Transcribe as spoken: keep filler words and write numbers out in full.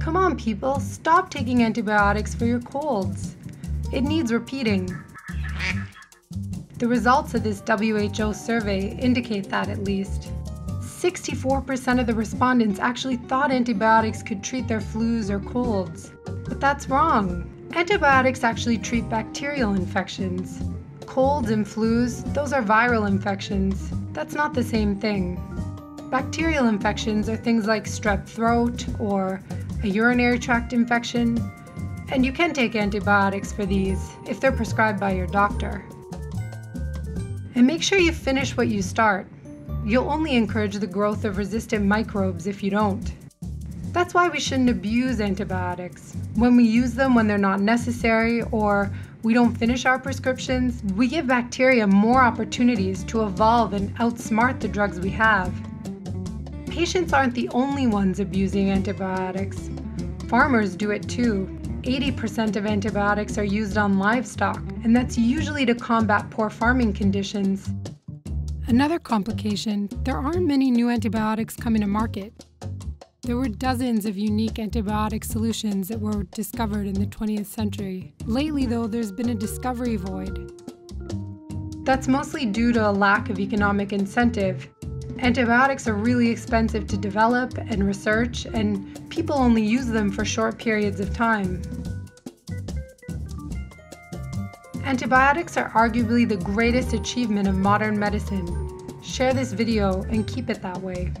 Come on people, stop taking antibiotics for your colds. It needs repeating. The results of this W H O survey indicate that at least sixty-four percent of the respondents actually thought antibiotics could treat their flus or colds. But that's wrong. Antibiotics actually treat bacterial infections. Colds and flus, those are viral infections. That's not the same thing. Bacterial infections are things like strep throat or a urinary tract infection, and you can take antibiotics for these if they're prescribed by your doctor. And make sure you finish what you start. You'll only encourage the growth of resistant microbes if you don't. That's why we shouldn't abuse antibiotics. When we use them when they're not necessary or we don't finish our prescriptions, we give bacteria more opportunities to evolve and outsmart the drugs we have. Patients aren't the only ones abusing antibiotics. Farmers do it too. eighty percent of antibiotics are used on livestock, and that's usually to combat poor farming conditions. Another complication, there aren't many new antibiotics coming to market. There were dozens of unique antibiotic solutions that were discovered in the twentieth century. Lately, though, there's been a discovery void. That's mostly due to a lack of economic incentive. Antibiotics are really expensive to develop and research, and people only use them for short periods of time. Antibiotics are arguably the greatest achievement of modern medicine. Share this video and keep it that way.